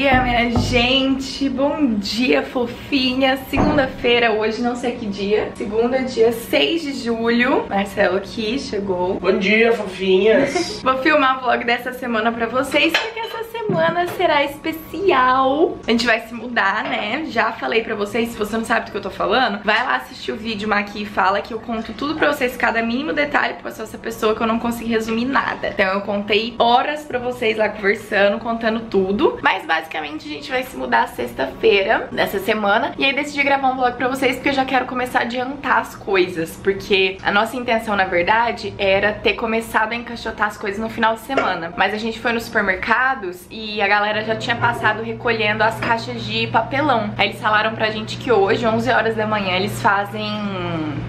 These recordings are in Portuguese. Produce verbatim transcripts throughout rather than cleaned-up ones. dia, minha gente! Bom dia, fofinha! Segunda-feira hoje, não sei que dia. Segunda, dia seis de julho. Marcelo aqui, chegou. Bom dia, fofinhas! Vou filmar o vlog dessa semana pra vocês, porque essa semana será especial. A gente vai se mudar, né? Já falei pra vocês, se você não sabe do que eu tô falando, vai lá assistir o vídeo Maqui e Fala, que eu conto tudo pra vocês, cada mínimo detalhe, porque eu sou essa pessoa que eu não consegui resumir nada. Então eu contei horas pra vocês lá conversando, contando tudo. Mas basicamente a gente vai se mudar sexta-feira dessa semana. E aí decidi gravar um vlog pra vocês, porque eu já quero começar a adiantar as coisas. Porque a nossa intenção, na verdade, era ter começado a encaixotar as coisas no final de semana. Mas a gente foi nos supermercados e a galera já tinha passado recolhendo as caixas de papelão. Aí eles falaram pra gente que hoje, onze horas da manhã, eles fazem...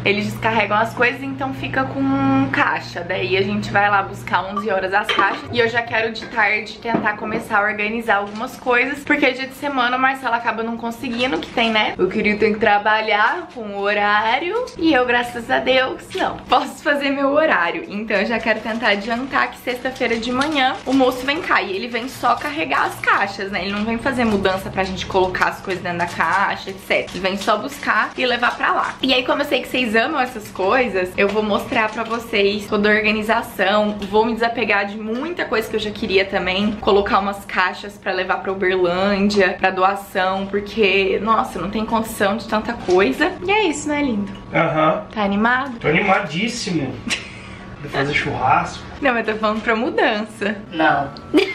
eles descarregam as coisas, então fica com caixa. Daí a gente vai lá buscar onze horas as caixas. E eu já quero de tarde tentar começar a organizar algumas coisas, porque dia de semana o Marcelo acaba não conseguindo, que tem, né? O querido tem que trabalhar com o horário. E eu, graças a Deus, não posso fazer meu horário. Então eu já quero tentar adiantar que sexta-feira de manhã o moço vem cá. E ele vem só carregar as caixas, né? Ele não vem fazer mudança pra gente colocar as coisas dentro da caixa, etcétera. Ele vem só buscar e levar pra lá. E aí, como eu sei que vocês amam essas coisas, eu vou mostrar pra vocês toda a organização. Vou me desapegar de muita coisa que eu já queria também. Colocar umas caixas pra levar pra Uberlândia, pra doação, porque, nossa, não tem condição de tanta coisa. E é isso, né, lindo? Aham. Tá animado? Tô animadíssimo. Vou fazer churrasco. Não, eu tô falando pra mudança. Não.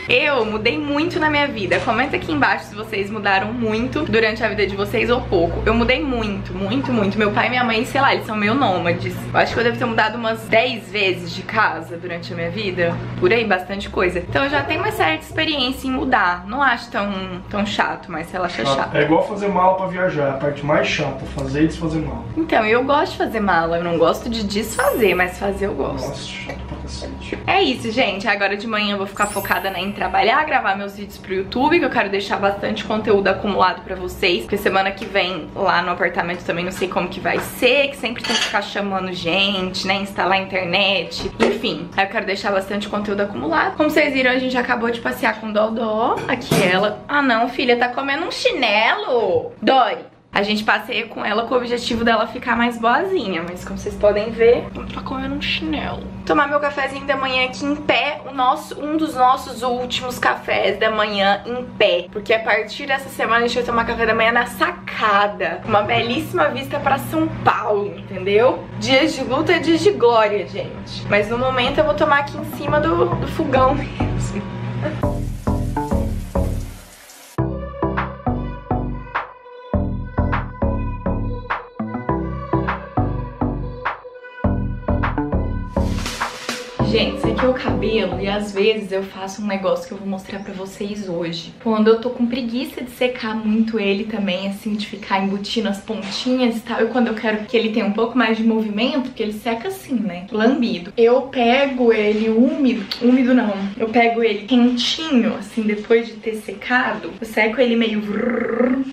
Eu mudei muito na minha vida. Comenta aqui embaixo se vocês mudaram muito durante a vida de vocês ou pouco. Eu mudei muito, muito, muito. Meu pai e minha mãe, sei lá, eles são meio nômades. Eu acho que eu devo ter mudado umas dez vezes de casa durante a minha vida. Por aí, bastante coisa. Então eu já tenho uma certa experiência em mudar. Não acho tão, tão chato, mas sei lá, acho chato. É igual fazer mala pra viajar. A parte mais chata, fazer e desfazer mala. Então, eu gosto de fazer mala. Eu não gosto de desfazer, mas fazer eu gosto. Nossa, chato pra cacete. É isso, gente. Agora de manhã eu vou ficar focada em trabalhar, gravar meus vídeos pro YouTube, que eu quero deixar bastante conteúdo acumulado pra vocês, porque semana que vem lá no apartamento também não sei como que vai ser, que sempre tem que ficar chamando gente, né, instalar a internet, enfim. Aí eu quero deixar bastante conteúdo acumulado. Como vocês viram, a gente acabou de passear com o Dodó. Aqui ela... Ah não, filha, tá comendo um chinelo! Dói! A gente passeia com ela com o objetivo dela ficar mais boazinha, mas como vocês podem ver, eu tô comendo um chinelo. Tomar meu cafezinho da manhã aqui em pé, o nosso, um dos nossos últimos cafés da manhã em pé. Porque a partir dessa semana a gente vai tomar café da manhã na sacada. Uma belíssima vista pra São Paulo, entendeu? Dias de luta é dias de glória, gente. Mas no momento eu vou tomar aqui em cima do, do fogão mesmo. Gente, esse aqui é o cabelo e às vezes eu faço um negócio que eu vou mostrar pra vocês hoje. Quando eu tô com preguiça de secar muito ele também, assim, de ficar embutindo as pontinhas e tal, e quando eu quero que ele tenha um pouco mais de movimento, porque ele seca assim, né, lambido. Eu pego ele úmido, úmido não, eu pego ele quentinho, assim, depois de ter secado, eu seco ele meio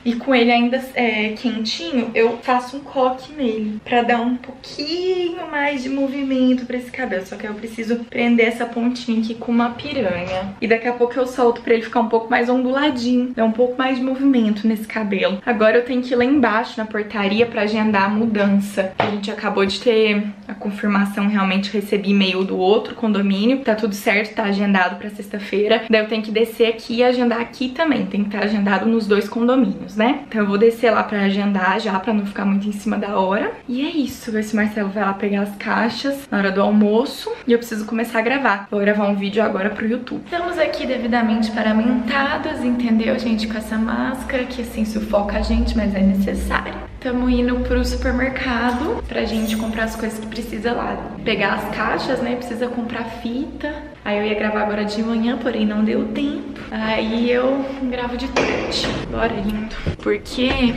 e com ele ainda é, quentinho, eu faço um coque nele, pra dar um pouquinho mais de movimento pra esse cabelo, só que eu preciso prender essa pontinha aqui com uma piranha. E daqui a pouco eu solto pra ele ficar um pouco mais onduladinho, dar um pouco mais de movimento nesse cabelo. Agora eu tenho que ir lá embaixo na portaria pra agendar a mudança. A gente acabou de ter a confirmação, realmente recebi e-mail do outro condomínio. Tá tudo certo, tá agendado pra sexta-feira. Daí eu tenho que descer aqui e agendar aqui também. Tem que estar agendado nos dois condomínios, né? Então eu vou descer lá pra agendar já, pra não ficar muito em cima da hora. E é isso. Ver se o Marcelo vai lá pegar as caixas na hora do almoço. E eu preciso começar a gravar. Vou gravar um vídeo agora pro YouTube. Estamos aqui devidamente paramentadas, entendeu, gente? Com essa máscara que, assim, sufoca a gente, mas é necessário. Estamos indo pro supermercado pra gente comprar as coisas que precisa lá. Pegar as caixas, né? Precisa comprar fita. Aí eu ia gravar agora de manhã, porém não deu tempo. Aí eu gravo de tarde. Bora, lindo. Porque...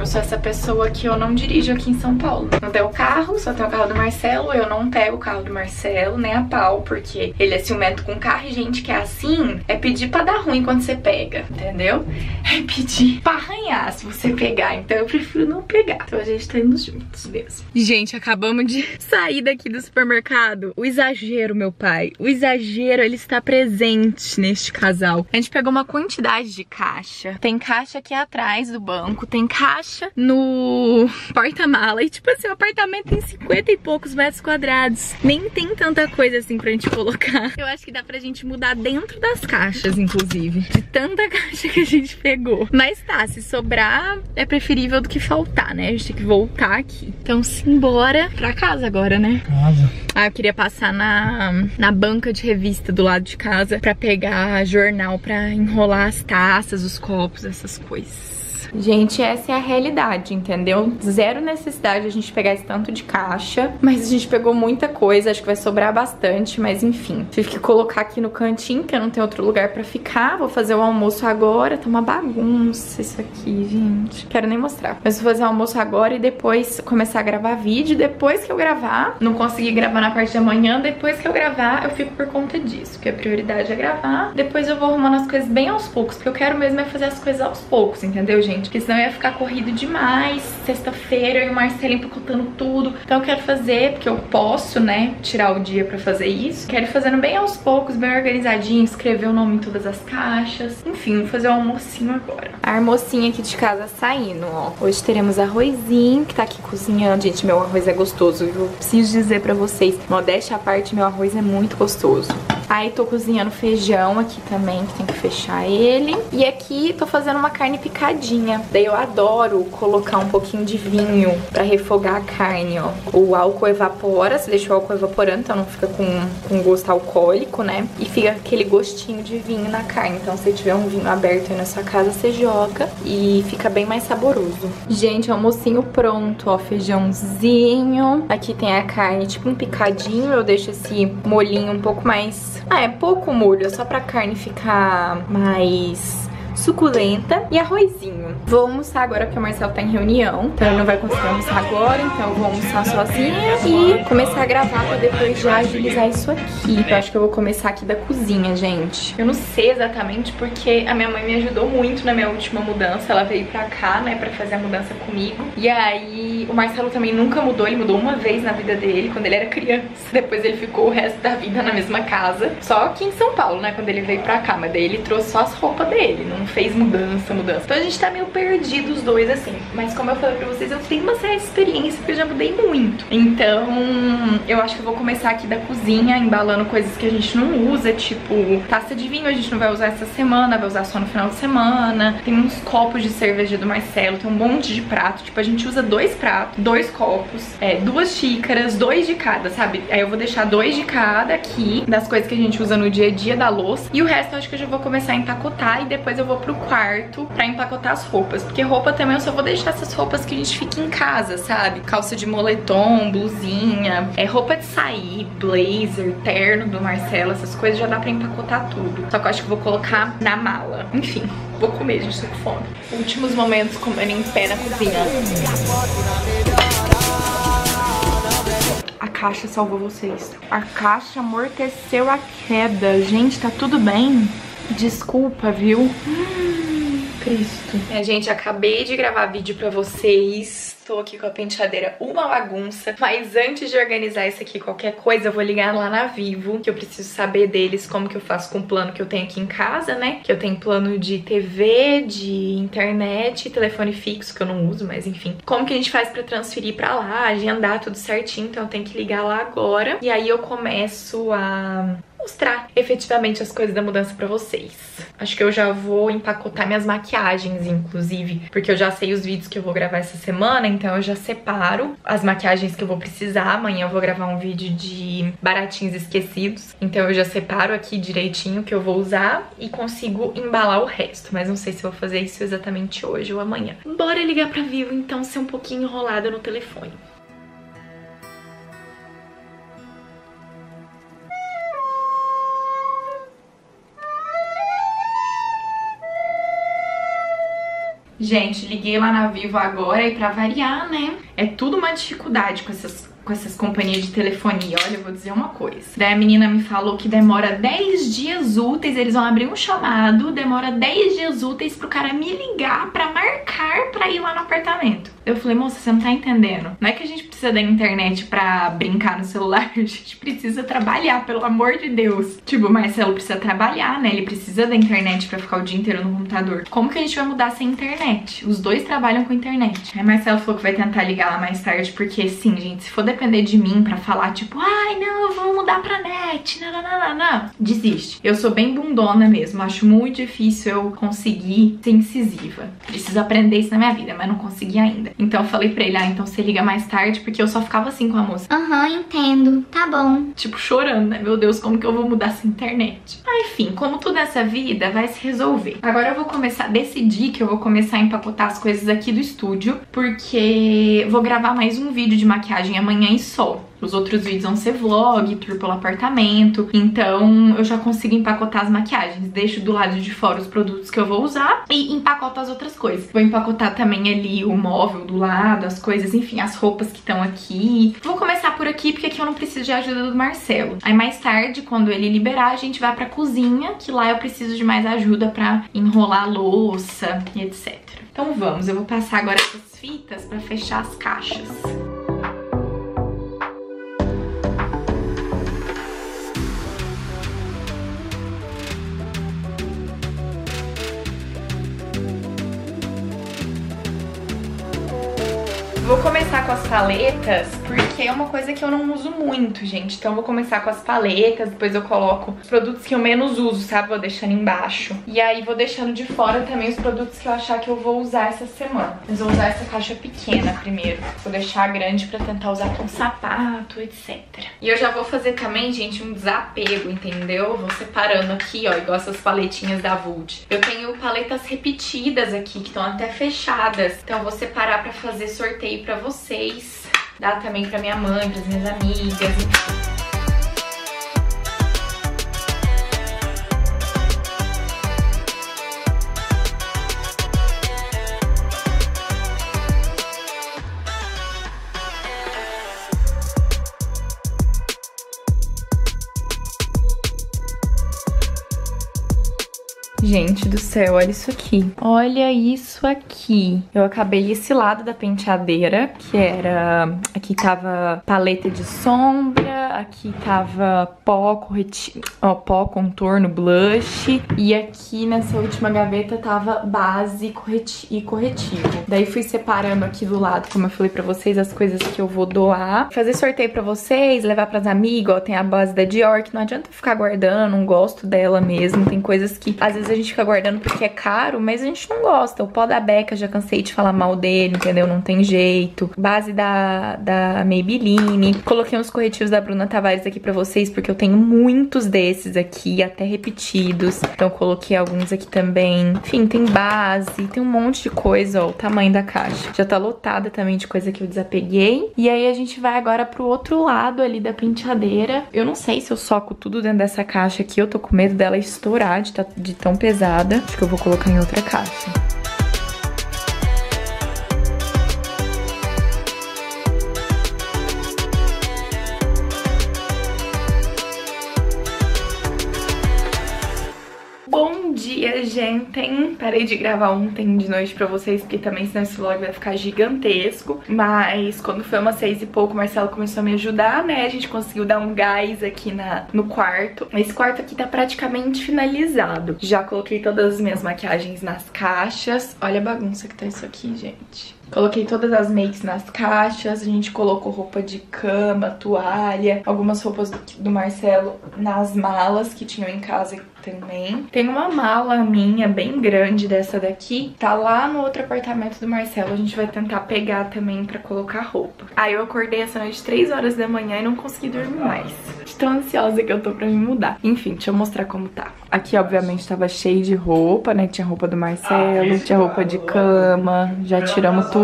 ótimo, eu sou essa pessoa que eu não dirijo aqui em São Paulo. Não tenho carro, só tenho o carro do Marcelo, eu não pego o carro do Marcelo, nem a pau, porque ele é ciumento com carro e gente que é assim, é pedir pra dar ruim quando você pega, entendeu? É pedir pra arranhar se você pegar, então eu prefiro não pegar. Então a gente tá indo juntos mesmo. Gente, acabamos de sair daqui do supermercado. O exagero, meu pai, o exagero, ele está presente neste casal. A gente pegou uma quantidade de caixa, tem caixa aqui atrás do banco, tem caixa no porta-mala, e tipo assim, o apartamento tem cinquenta e poucos metros quadrados, nem tem tanta coisa assim pra gente colocar. Eu acho que dá pra gente mudar dentro das caixas, inclusive, de tanta caixa que a gente pegou. Mas tá, se sobrar é preferível do que faltar, né? A gente tem que voltar aqui. Então simbora pra casa agora, né? Casa. Ah, eu queria passar na, na banca de revista do lado de casa pra pegar jornal pra enrolar as taças, os copos, essas coisas. Gente, essa é a realidade, entendeu? Zero necessidade a gente pegar esse tanto de caixa, mas a gente pegou muita coisa, acho que vai sobrar bastante, mas enfim. Tive que colocar aqui no cantinho, que eu não tenho outro lugar pra ficar. Vou fazer o almoço agora, tá uma bagunça isso aqui, gente. Quero nem mostrar. Mas vou fazer o almoço agora e depois começar a gravar vídeo. Depois que eu gravar, não consegui gravar na parte da manhã, depois que eu gravar eu fico por conta disso, porque a prioridade é gravar. Depois eu vou arrumando as coisas bem aos poucos, porque eu quero mesmo é fazer as coisas aos poucos, entendeu, gente? Porque senão ia ficar corrido demais. Sexta-feira eu e o Marcelo empacotando tudo. Então eu quero fazer, porque eu posso, né, tirar o dia pra fazer isso. Quero ir fazendo bem aos poucos, bem organizadinho. Escrever o nome em todas as caixas. Enfim, vou fazer o almocinho agora. A almocinha aqui de casa saindo, ó. Hoje teremos arrozinho, que tá aqui cozinhando. Gente, meu arroz é gostoso, viu? Preciso dizer pra vocês, modéstia à parte, meu arroz é muito gostoso. Aí tô cozinhando feijão aqui também, que tem que fechar ele. E aqui tô fazendo uma carne picadinha. Daí eu adoro colocar um pouquinho de vinho pra refogar a carne, ó. O álcool evapora, você deixa o álcool evaporando, então não fica com, com gosto alcoólico, né? E fica aquele gostinho de vinho na carne. Então se tiver um vinho aberto aí na sua casa, você joga e fica bem mais saboroso. Gente, almocinho pronto, ó. Feijãozinho. Aqui tem a carne tipo um picadinho. Eu deixo esse molhinho um pouco mais... Ah, é pouco molho, é só pra carne ficar mais suculenta. E arrozinho. Vou almoçar agora porque o Marcelo tá em reunião, então ele não vai conseguir almoçar agora, então eu vou almoçar sozinha e começar a gravar pra depois já agilizar isso aqui. Eu acho que eu vou começar aqui da cozinha, gente. Eu não sei exatamente porque a minha mãe me ajudou muito na minha última mudança. Ela veio pra cá, né, pra fazer a mudança comigo. E aí o Marcelo também nunca mudou, ele mudou uma vez na vida dele, quando ele era criança. Depois ele ficou o resto da vida na mesma casa, só aqui em São Paulo, né, quando ele veio pra cá. Mas daí ele trouxe só as roupas dele, não fez mudança, mudança. Então a gente tá meio perdido os dois, assim. Mas como eu falei pra vocês, eu tenho uma certa experiência, porque eu já mudei muito. Então, eu acho que eu vou começar aqui da cozinha, embalando coisas que a gente não usa, tipo taça de vinho, a gente não vai usar essa semana, vai usar só no final de semana. Tem uns copos de cerveja do Marcelo, tem um monte de prato. Tipo, a gente usa dois pratos, dois copos, é, duas xícaras, dois de cada, sabe? Aí eu vou deixar dois de cada aqui, das coisas que a gente usa no dia a dia, da louça. E o resto eu acho que eu já vou começar a empacotar e depois eu vou pro quarto pra empacotar as roupas, porque roupa também eu só vou deixar essas roupas que a gente fica em casa, sabe? Calça de moletom, blusinha, é, roupa de sair, blazer, terno do Marcelo, essas coisas já dá pra empacotar tudo. Só que eu acho que vou colocar na mala. Enfim, vou comer, gente, tô com fome. Últimos momentos comendo em pé na cozinha. A caixa salvou vocês. A caixa amorteceu a queda. Gente, tá tudo bem? Desculpa, viu? Hum, Cristo. É, gente, acabei de gravar vídeo pra vocês. Tô aqui com a penteadeira uma bagunça, mas antes de organizar isso aqui, qualquer coisa, eu vou ligar lá na Vivo, que eu preciso saber deles como que eu faço com o plano que eu tenho aqui em casa, né? Que eu tenho plano de T V, de internet, telefone fixo, que eu não uso, mas enfim. Como que a gente faz pra transferir pra lá, agendar tudo certinho, então eu tenho que ligar lá agora. E aí eu começo a... mostrar efetivamente as coisas da mudança pra vocês. Acho que eu já vou empacotar minhas maquiagens, inclusive, porque eu já sei os vídeos que eu vou gravar essa semana, então eu já separo as maquiagens que eu vou precisar. Amanhã eu vou gravar um vídeo de baratinhos esquecidos, então eu já separo aqui direitinho o que eu vou usar e consigo embalar o resto, mas não sei se eu vou fazer isso exatamente hoje ou amanhã. Bora ligar pra Vivo, então, ser um pouquinho enrolada no telefone. Gente, liguei lá na Vivo agora e pra variar, né? É tudo uma dificuldade com essas, com essas companhias de telefonia. Olha, eu vou dizer uma coisa. Daí a menina me falou que demora dez dias úteis, eles vão abrir um chamado, demora dez dias úteis pro cara me ligar pra marcar pra ir lá no apartamento. Eu falei, moça, você não tá entendendo. Não é que a gente precisa da internet pra brincar no celular, a gente precisa trabalhar, pelo amor de Deus. Tipo, o Marcelo precisa trabalhar, né? Ele precisa da internet pra ficar o dia inteiro no computador. Como que a gente vai mudar sem internet? Os dois trabalham com internet. Aí Marcelo falou que vai tentar ligar lá mais tarde, porque sim, gente, se for depender de mim pra falar, tipo, ai, não, eu vou mudar pra net, não, não, não, não, não. Desiste. Eu sou bem bundona mesmo, acho muito difícil eu conseguir ser incisiva. Preciso aprender isso na minha vida, mas não consegui ainda. Então eu falei pra ele, ah, então você liga mais tarde, porque eu só ficava assim com a moça. Aham, uhum, entendo, tá bom. Tipo, chorando, né? Meu Deus, como que eu vou mudar essa internet? Ah, enfim, como tudo nessa vida, vai se resolver. Agora eu vou começar, decidi que eu vou começar a empacotar as coisas aqui do estúdio, porque vou gravar mais um vídeo de maquiagem amanhã e só. Os outros vídeos vão ser vlog, tour pelo apartamento. Então eu já consigo empacotar as maquiagens. Deixo do lado de fora os produtos que eu vou usar e empacoto as outras coisas. Vou empacotar também ali o móvel do lado, as coisas, enfim, as roupas que estão aqui. Vou começar por aqui, porque aqui eu não preciso de ajuda do Marcelo. Aí mais tarde, quando ele liberar, a gente vai pra cozinha, que lá eu preciso de mais ajuda pra enrolar a louça e etcétera. Então vamos, eu vou passar agora essas fitas pra fechar as caixas. Vou começar com as paletas, porque é uma coisa que eu não uso muito, gente. Então eu vou começar com as paletas, depois eu coloco os produtos que eu menos uso, sabe? Vou deixando embaixo. E aí vou deixando de fora também os produtos que eu achar que eu vou usar essa semana. Mas vou usar essa caixa pequena primeiro. Vou deixar a grande pra tentar usar com sapato, etcétera. E eu já vou fazer também, gente, um desapego, entendeu? Vou separando aqui, ó, igual essas paletinhas da Vult. Eu tenho paletas repetidas aqui, que estão até fechadas. Então eu vou separar pra fazer sorteio pra vocês, dá também pra minha mãe, pras minhas amigas. Gente do céu, olha isso aqui. Olha isso aqui. Eu acabei esse lado da penteadeira, que era... Aqui tava paleta de sombra, aqui tava pó, corretivo, ó, pó, contorno, blush. E aqui nessa última gaveta tava base e corretivo. Daí fui separando aqui do lado, como eu falei pra vocês, as coisas que eu vou doar. Fazer sorteio pra vocês, levar pras amigas, ó. Tem a base da Dior, que não adianta ficar guardando, não gosto dela mesmo. Tem coisas que, às vezes, a gente fica guardando porque é caro, mas a gente não gosta. O pó da Beca, já cansei de falar mal dele, entendeu? Não tem jeito. Base da, da Maybelline. Coloquei uns corretivos da Bruna Tavares aqui pra vocês, porque eu tenho muitos desses aqui, até repetidos. Então coloquei alguns aqui também. Enfim, tem base, tem um monte de coisa, ó, o tamanho da caixa. Já tá lotada também de coisa que eu desapeguei. E aí a gente vai agora pro outro lado ali da penteadeira. Eu não sei se eu soco tudo dentro dessa caixa aqui, eu tô com medo dela estourar de, de tão pesada. Acho que eu vou colocar em outra caixa. Bom dia, gente! Parei de gravar ontem de noite pra vocês, porque também senão esse vlog vai ficar gigantesco. Mas quando foi umas seis e pouco, o Marcelo começou a me ajudar, né? A gente conseguiu dar um gás aqui na, no quarto. Esse quarto aqui tá praticamente finalizado. Já coloquei todas as minhas maquiagens nas caixas. Olha a bagunça que tá isso aqui, gente. Coloquei todas as makes nas caixas, a gente colocou roupa de cama, toalha, algumas roupas do, do Marcelo nas malas que tinham em casa também. Tem uma mala minha bem grande dessa daqui, tá lá no outro apartamento do Marcelo, a gente vai tentar pegar também pra colocar roupa. Aí eu acordei essa noite três horas da manhã e não consegui dormir mais. De tão ansiosa que eu tô pra me mudar. Enfim, deixa eu mostrar como tá. Aqui, obviamente, tava cheio de roupa, né? Tinha roupa do Marcelo, tinha roupa de cama, já tiramos tudo.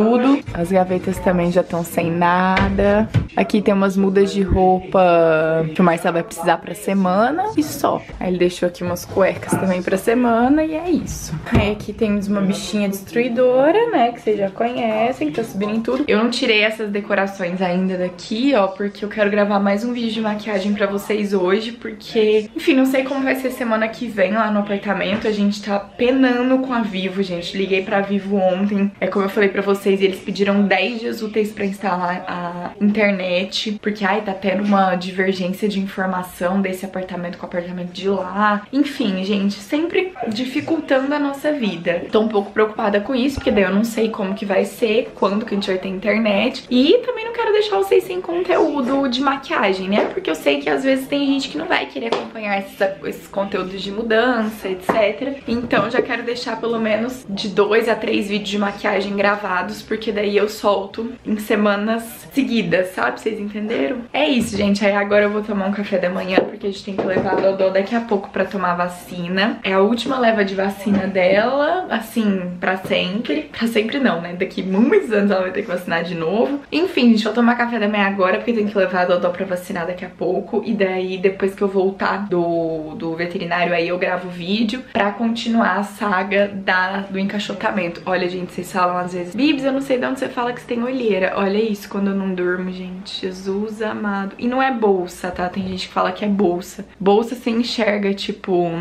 As gavetas também já estão sem nada. Aqui tem umas mudas de roupa que o Marcelo vai precisar pra semana e só. Aí ele deixou aqui umas cuecas também pra semana e é isso. Aí aqui temos uma bichinha destruidora, né, que vocês já conhecem, que tá subindo em tudo. Eu não tirei essas decorações ainda daqui, ó, porque eu quero gravar mais um vídeo de maquiagem pra vocês hoje, porque, enfim, não sei como vai ser semana que vem lá no apartamento. A gente tá penando com a Vivo, gente. Liguei pra Vivo ontem, é como eu falei pra vocês, eles pediram dez dias úteis pra instalar a internet, porque, ai, tá tendo uma divergência de informação desse apartamento com o apartamento de lá. Enfim, gente, sempre dificultando a nossa vida. Tô um pouco preocupada com isso, porque daí eu não sei como que vai ser, quando que a gente vai ter internet. E também não quero deixar vocês sem conteúdo de maquiagem, né? Porque eu sei que às vezes tem gente que não vai querer acompanhar esses, esses conteúdos de mudança, etcétera. Então já quero deixar pelo menos de dois a três vídeos de maquiagem gravados, porque daí eu solto em semanas seguidas, sabe? Vocês entenderam? É isso, gente. Aí agora eu vou tomar um café da manhã, porque a gente tem que levar a Dodó daqui a pouco pra tomar vacina. É a última leva de vacina dela, assim, pra sempre. Pra sempre não, né? Daqui muitos anos ela vai ter que vacinar de novo. Enfim, gente, vou tomar café da manhã agora, porque tem que levar a Dodó pra vacinar daqui a pouco. E daí, depois que eu voltar do, do veterinário, aí eu gravo o vídeo pra continuar a saga da, do encaixotamento. Olha, gente, vocês falam às vezes, Bibs, eu não sei de onde você fala que você tem olheira. Olha isso, quando eu não durmo, gente. Jesus amado. E não é bolsa, tá? Tem gente que fala que é bolsa. Bolsa você enxerga, tipo,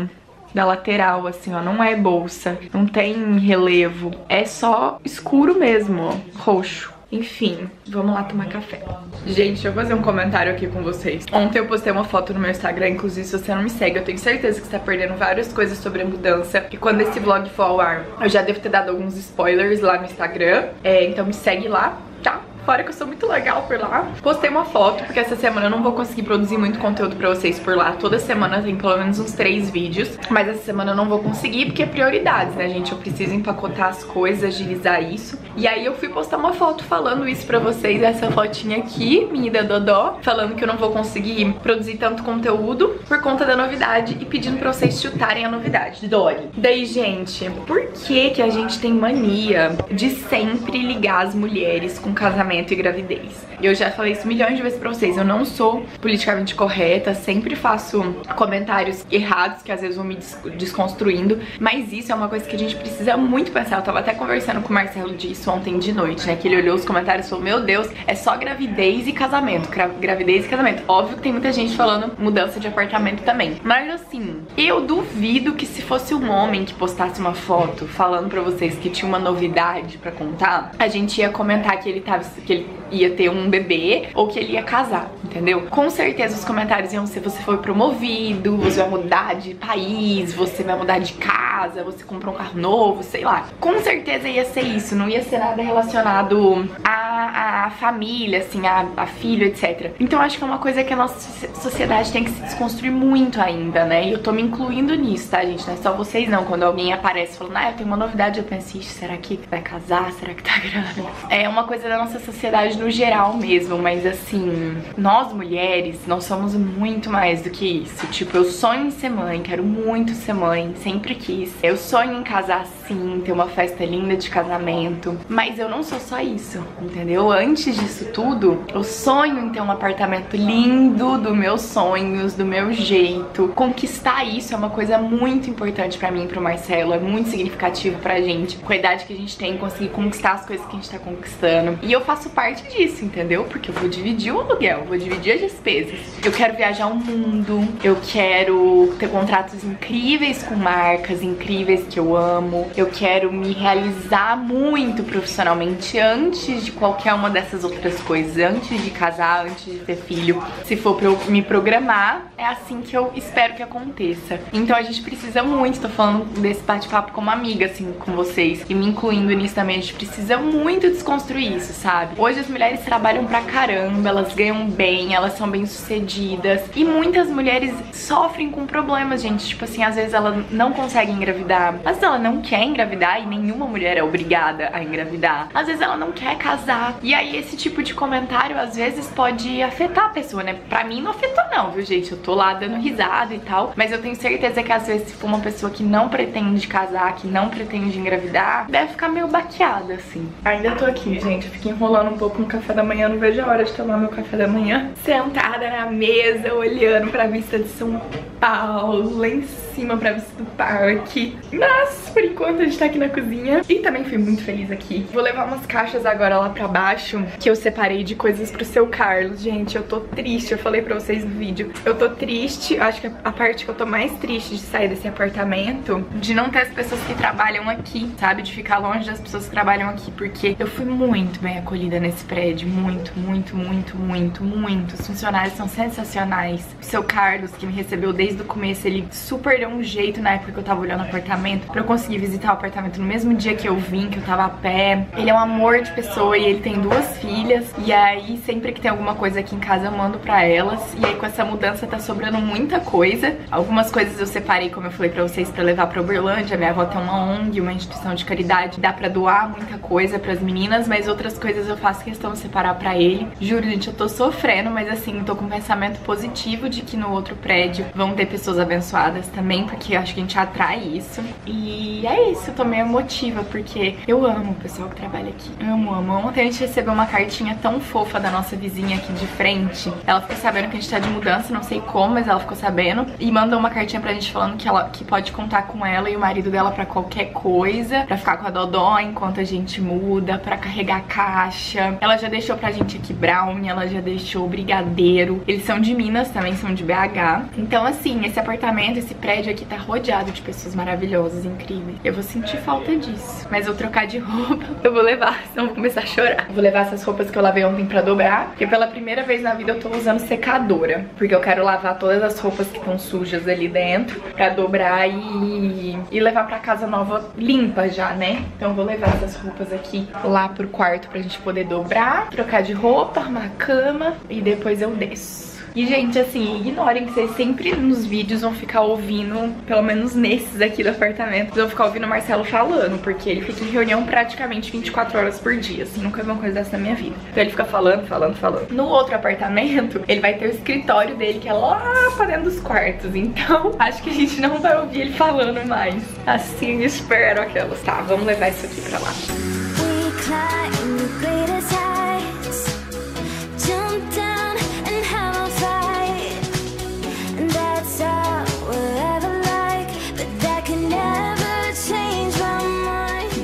da lateral, assim, ó. Não é bolsa. Não tem relevo. É só escuro mesmo, ó. Roxo. Enfim, vamos lá tomar café. Gente, deixa eu fazer um comentário aqui com vocês. Ontem eu postei uma foto no meu Instagram, inclusive se você não me segue, eu tenho certeza que você tá perdendo várias coisas sobre a mudança. E quando esse vlog for ao ar, eu já devo ter dado alguns spoilers lá no Instagram. É, então me segue lá, tá? Fora que eu sou muito legal por lá. Postei uma foto, porque essa semana eu não vou conseguir produzir muito conteúdo pra vocês por lá. Toda semana tem pelo menos uns três vídeos. Mas essa semana eu não vou conseguir, porque é prioridades, né, gente? Eu preciso empacotar as coisas, agilizar isso. E aí eu fui postar uma foto falando isso pra vocês, essa fotinha aqui, minha da Dodó, falando que eu não vou conseguir produzir tanto conteúdo por conta da novidade e pedindo pra vocês chutarem a novidade. Dori. Daí, gente, por que que a gente tem mania de sempre ligar as mulheres com casamento e gravidez? Eu já falei isso milhões de vezes pra vocês, eu não sou politicamente correta, sempre faço comentários errados que às vezes vão me desconstruindo, mas isso é uma coisa que a gente precisa muito pensar. Eu tava até conversando com o Marcelo disso ontem de noite, né, que ele olhou os comentários e falou, meu Deus, é só gravidez e casamento, Gra gravidez e casamento. Óbvio que tem muita gente falando mudança de apartamento também, mas assim, eu duvido que se fosse um homem que postasse uma foto falando pra vocês que tinha uma novidade pra contar, a gente ia comentar que ele tava, que ele ia ter um bebê ou que ele ia casar, entendeu? Com certeza os comentários iam ser, você foi promovido, você vai mudar de país, você vai mudar de casa, você comprou um carro novo, sei lá. Com certeza ia ser isso, não ia ser nada relacionado à, à família, assim, a, a filho, etcétera. Então acho que é uma coisa que a nossa sociedade tem que se desconstruir muito ainda, né? E eu tô me incluindo nisso, tá, gente? Não é só vocês não, quando alguém aparece falando, ah, eu tenho uma novidade, eu penso, ixi, será que vai casar? Será que tá grávida? É uma coisa da nossa sociedade no geral mesmo, mas assim, nós mulheres, nós somos muito mais do que isso. Tipo, eu sonho em ser mãe, quero muito ser mãe, sempre quis. Eu sonho em casar sim, ter uma festa linda de casamento, mas eu não sou só isso, entendeu? Antes disso tudo, eu sonho em ter um apartamento lindo, dos meus sonhos, do meu jeito. Conquistar isso é uma coisa muito importante pra mim e pro Marcelo, é muito significativo pra gente. Com a idade que a gente tem, conseguir conquistar as coisas que a gente tá conquistando. E eu faço parte disso, entendeu? Porque eu vou dividir o aluguel, vou dividir as despesas. Eu quero viajar o mundo, eu quero ter contratos incríveis com marcas incríveis que eu amo, eu quero me realizar muito profissionalmente antes de qualquer uma dessas outras coisas, antes de casar, antes de ter filho. Se for pra eu me programar, é assim que eu espero que aconteça. Então a gente precisa muito, tô falando desse bate-papo como amiga, assim, com vocês, e me incluindo nisso também, a gente precisa muito desconstruir isso, sabe? Hoje as mulheres trabalham pra caramba, elas ganham bem, elas são bem-sucedidas. E muitas mulheres sofrem com problemas, gente. Tipo assim, às vezes ela não consegue engravidar, mas ela não quer engravidar e nenhuma mulher é obrigada a engravidar. Às vezes ela não quer casar. E aí esse tipo de comentário às vezes pode afetar a pessoa, né? Pra mim não afetou não, viu, gente? Eu tô lá dando risada e tal, mas eu tenho certeza que às vezes se for uma pessoa que não pretende casar, que não pretende engravidar, deve ficar meio baqueada, assim. Ainda tô aqui, gente. Eu fico enrolando um pouco no café da manhã, não vejo a hora de tomar meu café da manhã. Sentada na mesa, olhando pra vista de São Paulo, lá em cima pra vista do parque. Mas, por enquanto, a gente tá aqui na cozinha. E também fui muito feliz aqui. Vou levar umas caixas agora lá pra baixo, que eu separei de coisas pro seu Carlos. Gente, eu tô triste. Eu falei pra vocês no vídeo. Eu tô triste. Acho que a parte que eu tô mais triste de sair desse apartamento, de não ter as pessoas que trabalham aqui, sabe? De ficar longe das pessoas que trabalham aqui, porque eu fui muito bem acolhida nesse prédio. Muito, muito, muito, muito, muito. Os funcionários são sensacionais. O seu Carlos, que me recebeu desde o começo, ele super deu um jeito na época que eu tava olhando o apartamento, pra eu conseguir visitar o apartamento no mesmo dia que eu vim, que eu tava a pé. Ele é um amor de pessoa e ele tem duas filhas. E aí, sempre que tem alguma coisa aqui em casa, eu mando pra elas. E aí, com essa mudança, tá sobrando muita coisa. Algumas coisas eu separei, como eu falei pra vocês, pra levar pra Uberlândia. Minha avó tem uma O N G, uma instituição de caridade. Dá pra doar muita coisa pras meninas, mas outras coisas eu faço questão de separar pra ele. Juro, gente, eu tô sofrendo, mas assim, tô com um pensamento positivo de que no outro prédio vão ter pessoas abençoadas também, porque eu acho que a gente atrai isso. E é isso, eu tô meio emotiva, porque eu amo o pessoal que trabalha aqui. Amo, amo. Ontem a gente recebeu uma cartinha tão fofa da nossa vizinha aqui de frente. Ela ficou sabendo que a gente tá de mudança, não sei como, mas ela ficou sabendo. E mandou uma cartinha pra gente falando que ela que pode contar com ela e o marido dela pra qualquer coisa, pra ficar com a Dodó enquanto a gente muda, pra carregar a caixa. Ela já deixou pra gente aqui brownie, ela já deixou brigadeiro. Eles são de Minas, também são de B H. Então, assim, esse apartamento, esse prédio aqui tá rodeado de pessoas maravilhosas, incríveis. Eu vou sentir falta disso, mas eu vou trocar de roupa. Eu vou levar, senão vou começar a chorar. Eu vou levar essas roupas que eu lavei ontem pra dobrar, porque pela primeira vez na vida eu tô usando secadora, porque eu quero lavar todas as roupas que estão sujas ali dentro pra dobrar e, e levar pra casa nova limpa já, né? Então eu vou levar essas roupas aqui lá pro quarto pra gente poder dobrar, trocar de roupa, arrumar a cama e depois eu desço. E, gente, assim, ignorem que vocês sempre nos vídeos vão ficar ouvindo, pelo menos nesses aqui do apartamento, vão ficar ouvindo o Marcelo falando, porque ele fica em reunião praticamente vinte e quatro horas por dia, assim, nunca vi uma coisa dessa na minha vida. Então ele fica falando, falando, falando. No outro apartamento, ele vai ter o escritório dele, que é lá pra dentro dos quartos, então acho que a gente não vai ouvir ele falando mais. Assim, espero aquelas. Tá, vamos levar isso aqui pra lá.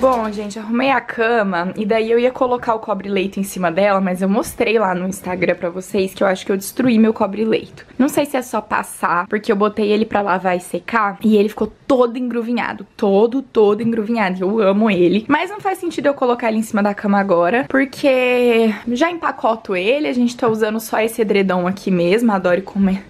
Bom, gente, arrumei a cama e daí eu ia colocar o cobre-leito em cima dela, mas eu mostrei lá no Instagram pra vocês que eu acho que eu destruí meu cobre-leito. Não sei se é só passar, porque eu botei ele pra lavar e secar e ele ficou todo engruvinhado, todo, todo engruvinhado. Eu amo ele, mas não faz sentido eu colocar ele em cima da cama agora, porque já empacoto ele, a gente tá usando só esse edredom aqui mesmo, adoro comer.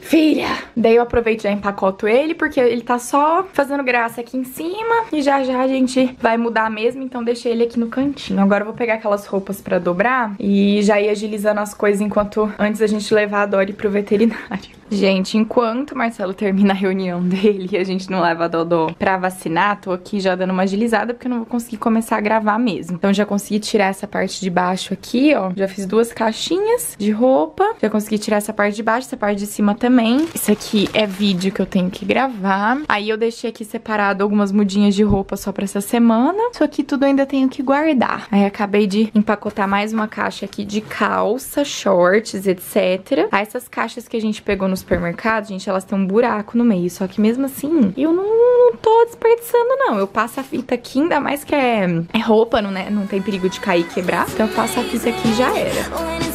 Filha! Daí eu aproveito e já empacoto ele, porque ele tá só fazendo graça aqui em cima. E já já a gente vai mudar mesmo, então deixei ele aqui no cantinho. Agora eu vou pegar aquelas roupas pra dobrar e já ir agilizando as coisas enquanto antes a gente levar a Dori pro veterinário. Gente, enquanto o Marcelo termina a reunião dele e a gente não leva a Dodó pra vacinar, tô aqui já dando uma agilizada porque eu não vou conseguir começar a gravar mesmo. Então já consegui tirar essa parte de baixo aqui, ó. Já fiz duas caixinhas de roupa. Já consegui tirar essa parte de baixo, essa parte de cima também. Isso aqui é vídeo que eu tenho que gravar. Aí eu deixei aqui separado algumas mudinhas de roupa só pra essa semana. Isso aqui tudo eu ainda tenho que guardar. Aí acabei de empacotar mais uma caixa aqui de calça, shorts, etcétera. Aí essas caixas que a gente pegou no no supermercado, gente, elas têm um buraco no meio, só que mesmo assim, eu não tô desperdiçando, não. Eu passo a fita aqui, ainda mais que é, é roupa, não, né? Não tem perigo de cair e quebrar. Então eu passo a fita aqui e já era.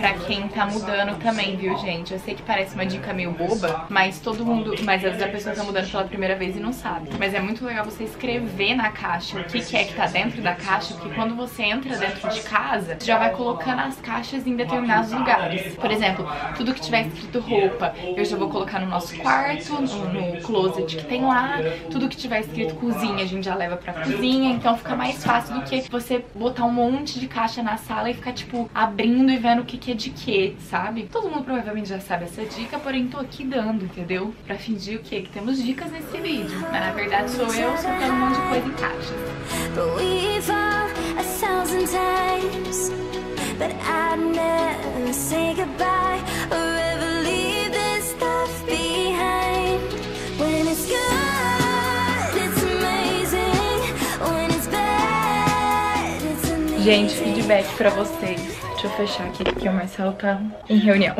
Pra quem tá mudando também, viu, gente? Eu sei que parece uma dica meio boba, mas todo mundo... Mas às vezes a pessoa tá mudando pela primeira vez e não sabe. Mas é muito legal você escrever na caixa o que, que é que tá dentro da caixa, porque quando você entra dentro de casa, você já vai colocando as caixas em determinados lugares. Por exemplo, tudo que tiver escrito roupa, eu já vou colocar no nosso quarto, no, no closet que tem lá. Tudo que tiver escrito cozinha, a gente já leva pra cozinha. Então fica mais fácil do que você botar um monte de caixa na sala e ficar, tipo, abrindo e vendo o que, que é de quê, sabe? Todo mundo provavelmente já sabe essa dica, porém tô aqui dando, entendeu? Pra fingir o quê? Que temos dicas nesse vídeo. Mas na verdade sou eu soltando um monte de coisa em caixa. Gente, feedback pra vocês. Deixa eu fechar aqui, porque o Marcelo tá em reunião.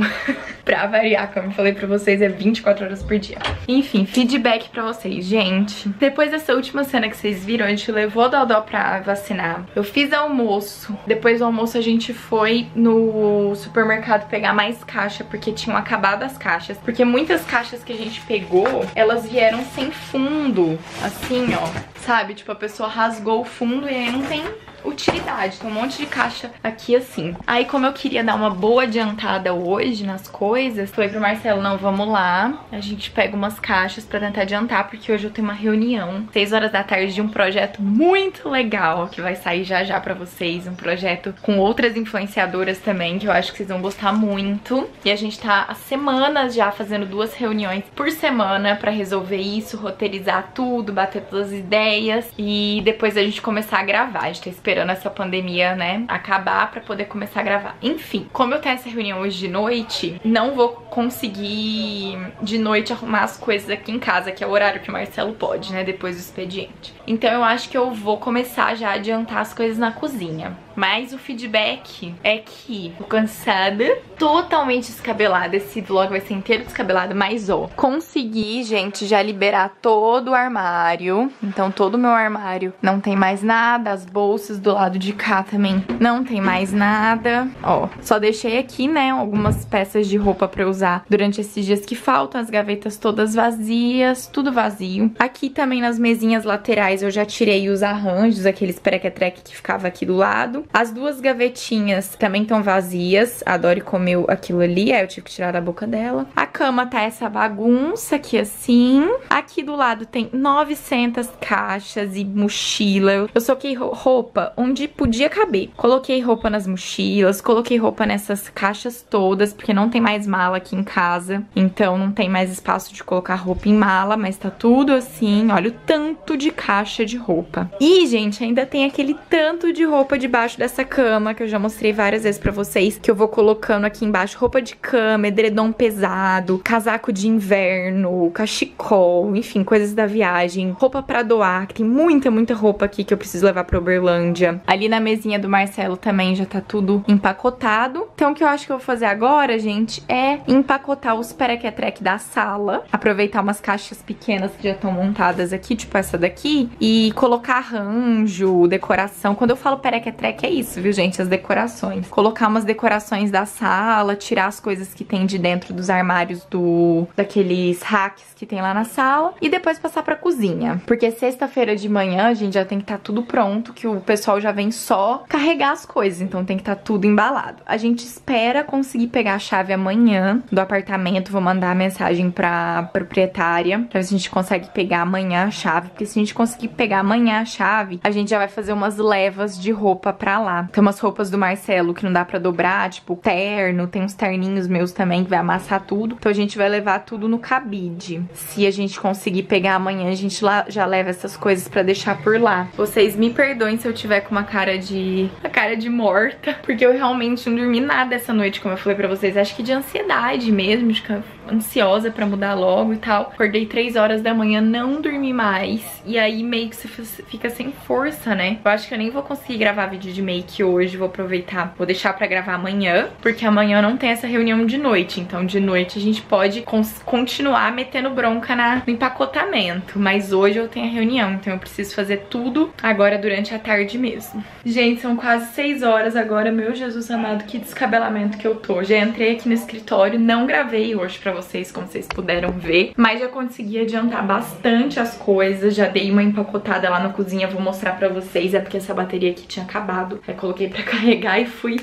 Pra variar, como eu falei pra vocês, é vinte e quatro horas por dia. Enfim, feedback pra vocês, gente. Depois dessa última cena que vocês viram, a gente levou o Dodó pra vacinar. Eu fiz almoço. Depois do almoço a gente foi no supermercado pegar mais caixa, porque tinham acabado as caixas. Porque muitas caixas que a gente pegou, elas vieram sem fundo. Assim, ó. Sabe? Tipo, a pessoa rasgou o fundo e aí não tem utilidade. Tem um monte de caixa aqui assim. Aí, como eu queria dar uma boa adiantada hoje nas coisas, falei pro Marcelo, não, vamos lá. A gente pega umas caixas pra tentar adiantar, porque hoje eu tenho uma reunião, seis horas da tarde, de um projeto muito legal, que vai sair já já pra vocês. Um projeto com outras influenciadoras também, que eu acho que vocês vão gostar muito. E a gente tá há semanas já fazendo duas reuniões por semana pra resolver isso, roteirizar tudo, bater todas as ideias e depois a gente começar a gravar. A gente tá esperando esperando essa pandemia, né, acabar pra poder começar a gravar. Enfim, como eu tenho essa reunião hoje de noite, não vou conseguir de noite arrumar as coisas aqui em casa, que é o horário que o Marcelo pode, né, depois do expediente. Então eu acho que eu vou começar já a adiantar as coisas na cozinha. Mas o feedback é que tô cansada, totalmente descabelada. Esse vlog vai ser inteiro descabelado, mas ó, consegui, gente, já liberar todo o armário. Então todo o meu armário não tem mais nada, as bolsas do lado de cá também não tem mais nada. Ó, só deixei aqui, né, algumas peças de roupa pra eu usar durante esses dias que faltam. As gavetas todas vazias, tudo vazio. Aqui também nas mesinhas laterais eu já tirei os arranjos, aqueles perequetreque que ficava aqui do lado. As duas gavetinhas também estão vazias. A Dori comeu aquilo ali, aí eu tive que tirar da boca dela. A cama tá essa bagunça aqui assim. Aqui do lado tem novecentas caixas e mochila. Eu soquei roupa onde podia caber. Coloquei roupa nas mochilas, coloquei roupa nessas caixas todas, porque não tem mais mala aqui em casa. Então não tem mais espaço de colocar roupa em mala, mas tá tudo assim. Olha o tanto de caixa de roupa. E, gente, ainda tem aquele tanto de roupa debaixo dessa cama, que eu já mostrei várias vezes pra vocês, que eu vou colocando aqui embaixo roupa de cama, edredom pesado, casaco de inverno, cachecol, enfim, coisas da viagem, roupa pra doar, que tem muita, muita roupa aqui que eu preciso levar pra Uberlândia. Ali na mesinha do Marcelo também já tá tudo empacotado. Então o que eu acho que eu vou fazer agora, gente, é empacotar os perequetreque da sala, aproveitar umas caixas pequenas que já estão montadas aqui, tipo essa daqui, e colocar arranjo, decoração. Quando eu falo perequetreque, que é isso, viu, gente? As decorações. Colocar umas decorações da sala, tirar as coisas que tem de dentro dos armários do... daqueles racks que tem lá na sala e depois passar pra cozinha. Porque sexta-feira de manhã a gente já tem que estar tudo pronto, que o pessoal já vem só carregar as coisas, então tem que estar tudo embalado. A gente espera conseguir pegar a chave amanhã do apartamento, vou mandar a mensagem pra proprietária pra ver se a gente consegue pegar amanhã a chave, porque se a gente conseguir pegar amanhã a chave, a gente já vai fazer umas levas de roupa pra lá. Tem umas roupas do Marcelo que não dá pra dobrar, tipo terno, tem uns terninhos meus também que vai amassar tudo, então a gente vai levar tudo no cabide. Se a gente conseguir pegar amanhã, a gente lá já leva essas coisas pra deixar por lá. Vocês me perdoem se eu tiver com uma cara de... uma cara de morta, porque eu realmente não dormi nada essa noite, como eu falei pra vocês, acho que de ansiedade, ansiedade mesmo, de ficar ansiosa pra mudar logo e tal. Acordei três horas da manhã, não dormi mais. E aí meio que você fica sem força, né? Eu acho que eu nem vou conseguir gravar vídeo de make hoje, vou aproveitar, vou deixar pra gravar amanhã, porque amanhã não tem essa reunião de noite. Então de noite a gente pode continuar metendo bronca na, no empacotamento. Mas hoje eu tenho a reunião, então eu preciso fazer tudo agora durante a tarde mesmo. Gente, são quase seis horas agora. Meu Jesus amado, que descabelamento que eu tô. Já entrei aqui no escritório, não gravei hoje pra vocês. Vocês, como vocês puderam ver, mas já consegui adiantar bastante as coisas, já dei uma empacotada lá na cozinha, vou mostrar pra vocês, é porque essa bateria aqui tinha acabado, aí coloquei pra carregar e fui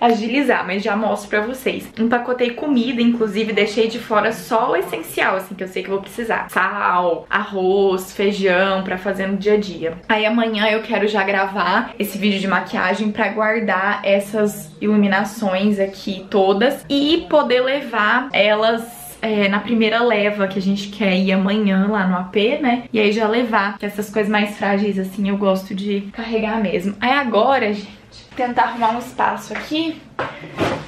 agilizar, mas já mostro pra vocês. Empacotei comida, inclusive deixei de fora só o essencial, assim, que eu sei que vou precisar. Sal, arroz, feijão, pra fazer no dia a dia. Aí amanhã eu quero já gravar esse vídeo de maquiagem pra guardar essas iluminações aqui todas e poder levar elas... É, na primeira leva, que a gente quer ir amanhã lá no A P, né? E aí já levar, que essas coisas mais frágeis assim eu gosto de carregar mesmo. Aí agora, gente, tentar arrumar um espaço aqui,